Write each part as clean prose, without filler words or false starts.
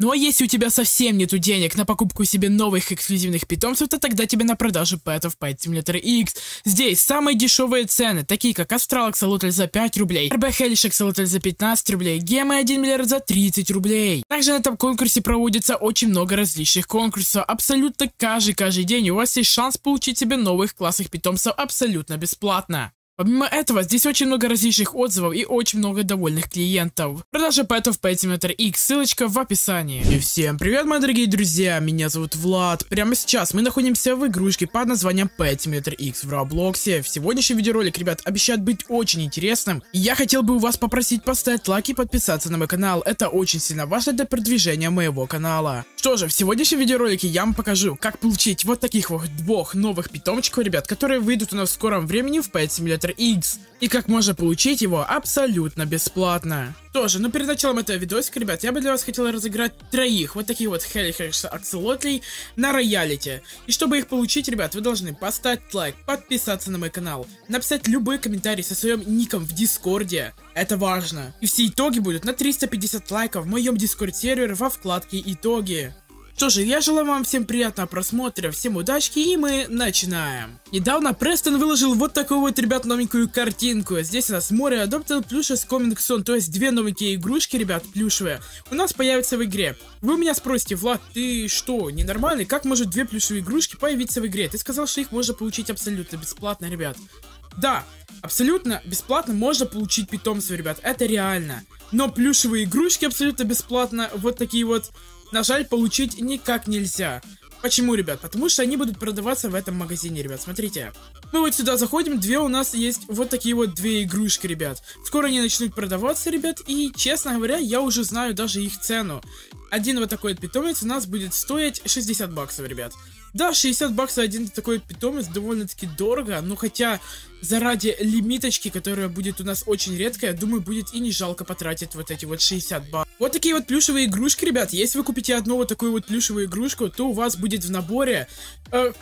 Ну а если у тебя совсем нету денег на покупку себе новых эксклюзивных питомцев, то тогда тебе на продажу пэтов Pet Simulator X. Здесь самые дешевые цены, такие как Astral Xolotl за 5 рублей, RB Hellish Axolotl за 15 рублей, гемы 1 миллиард за 30 рублей. Также на этом конкурсе проводится очень много различных конкурсов. Абсолютно каждый день у вас есть шанс получить себе новых классных питомцев абсолютно бесплатно. Помимо этого, здесь очень много различных отзывов и очень много довольных клиентов. Продажа пэтов Petimeter X, ссылочка в описании. И всем привет, мои дорогие друзья, меня зовут Влад. Прямо сейчас мы находимся в игрушке под названием Petimeter X в Роблоксе. В сегодняшний видеоролик, ребят, обещает быть очень интересным. И я хотел бы у вас попросить поставить лайк и подписаться на мой канал. Это очень сильно важно для продвижения моего канала. Что же, в сегодняшнем видеоролике я вам покажу, как получить вот таких вот двух новых питомчиков, ребят, которые выйдут у нас в скором времени в Petimeter X, и как можно получить его абсолютно бесплатно. Тоже, но перед началом этого видосика, ребят, я бы для вас хотел разыграть троих вот таких вот Hellish Axolotl на роялите. И чтобы их получить, ребят, вы должны поставить лайк, подписаться на мой канал, написать любой комментарий со своим ником в Дискорде. Это важно. И все итоги будут на 350 лайков в моем Дискорд сервере во вкладке «Итоги». Что же, я желаю вам всем приятного просмотра, всем удачки, и мы начинаем. Недавно Престон выложил вот такую вот, ребят, новенькую картинку. Здесь у нас море Adopted Plushes Coming Soon, то есть две новенькие игрушки, ребят, плюшевые, у нас появятся в игре. Вы меня спросите: Влад, ты что, ненормальный? Как может две плюшевые игрушки появиться в игре? Ты сказал, что их можно получить абсолютно бесплатно, ребят. Да, абсолютно бесплатно можно получить питомцев, ребят, это реально. Но плюшевые игрушки абсолютно бесплатно, вот такие вот, на жаль, получить никак нельзя. Почему, ребят? Потому что они будут продаваться в этом магазине, ребят. Смотрите. Мы вот сюда заходим, две у нас есть вот такие вот две игрушки, ребят. Скоро они начнут продаваться, ребят, и, честно говоря, я уже знаю даже их цену. Один вот такой вот питомец у нас будет стоить 60 баксов, ребят. Да, 60 баксов один такой питомец довольно-таки дорого, но хотя заради лимиточки, которая будет у нас очень редкая, думаю, будет и не жалко потратить вот эти вот 60 баксов. Вот такие вот плюшевые игрушки, ребят. Если вы купите одну вот такую вот плюшевую игрушку, то у вас будет в наборе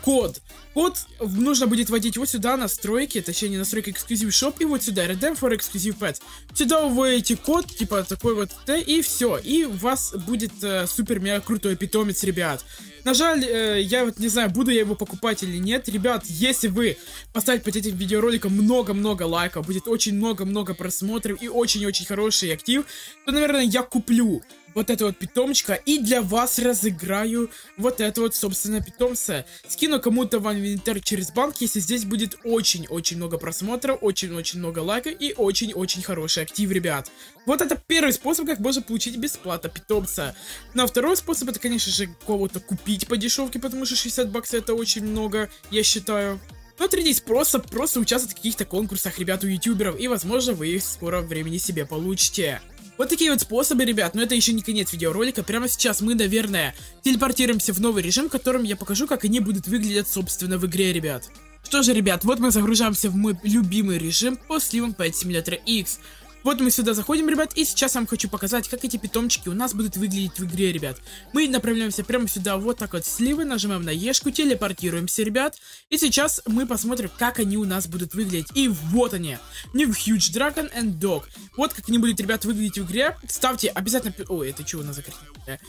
код. Код нужно будет вводить вот сюда, настройки, точнее не настройки, эксклюзив шоп, и вот сюда, Redemption for Exclusive Pets. Сюда вы вводите код, типа такой вот, и все. И у вас будет супер-мега крутой питомец, ребят. На жаль, я вот не знаю, буду я его покупать или нет. Ребят, если вы поставите под этим видеороликом много-много лайков, будет очень много-много просмотров и очень-очень хороший актив, то, наверное, я куплю вот это вот питомчика и для вас разыграю вот это вот, собственно, питомца. Скину кому-то в инвентарь через банк, если здесь будет очень-очень много просмотров, очень-очень много лайков и очень-очень хороший актив, ребят. Вот это первый способ, как можно получить бесплатно питомца. Ну а второй способ, это, конечно же, кого-то купить по дешевке, потому что 60 баксов это очень много, я считаю. Но третий способ — просто участвовать в каких-то конкурсах, ребят, у ютуберов, и, возможно, вы их в скором времени себе получите. Вот такие вот способы, ребят, но это еще не конец видеоролика. Прямо сейчас мы, наверное, телепортируемся в новый режим, в котором я покажу, как они будут выглядеть, собственно, в игре, ребят. Что же, ребят, вот мы загружаемся в мой любимый режим по сливам Pet Simulator X. Вот мы сюда заходим, ребят, и сейчас я вам хочу показать, как эти питомчики у нас будут выглядеть в игре, ребят. Мы направляемся прямо сюда, вот так вот, сливы, нажимаем на ешку, телепортируемся, ребят. И сейчас мы посмотрим, как они у нас будут выглядеть. И вот они, New Huge Dragon and Dog. Вот как они будут, ребят, выглядеть в игре. Ставьте обязательно... Ой, это что у нас за картинка?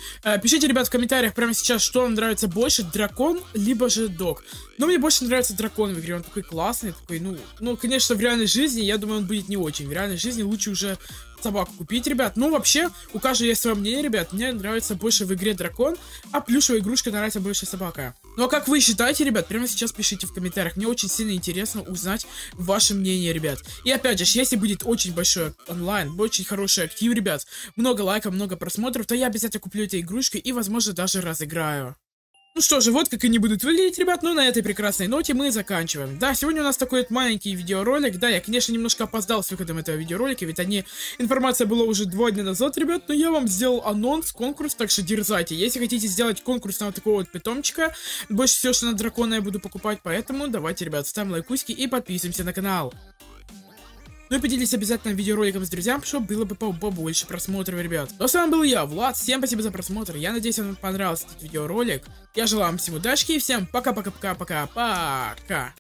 Пишите, ребят, в комментариях прямо сейчас, что вам нравится больше, дракон, либо же дог. Но мне больше нравится дракон в игре, он такой классный, такой, ну, конечно, в реальной жизни, я думаю, он будет не очень. В реальной жизни лучше уже собаку купить, ребят. Ну, вообще, у каждого есть свое мнение, ребят. Мне нравится больше в игре дракон, а плюшевая игрушка нравится больше собака. Ну, а как вы считаете, ребят, прямо сейчас пишите в комментариях. Мне очень сильно интересно узнать ваше мнение, ребят. И опять же, если будет очень большой онлайн, очень хороший актив, ребят, много лайков, много просмотров, то я обязательно куплю эти игрушки и, возможно, даже разыграю. Ну что же, вот как они будут выглядеть, ребят, но на этой прекрасной ноте мы заканчиваем. Да, сегодня у нас такой вот маленький видеоролик. Да, я, конечно, немножко опоздал с выходом этого видеоролика, ведь информация была уже 2 дня назад, ребят, но я вам сделал анонс, конкурс, так что дерзайте. Если хотите сделать конкурс на вот такого вот питомчика, больше всего, что на дракона я буду покупать, поэтому давайте, ребят, ставим лайкусики и подписываемся на канал. Ну и поделитесь обязательно видеороликом с друзьями, чтобы было бы побольше просмотров, ребят. Но с вами был я, Влад, всем спасибо за просмотр, я надеюсь, вам понравился этот видеоролик. Я желаю вам всем удачи и всем пока-пока-пока-пока-пока.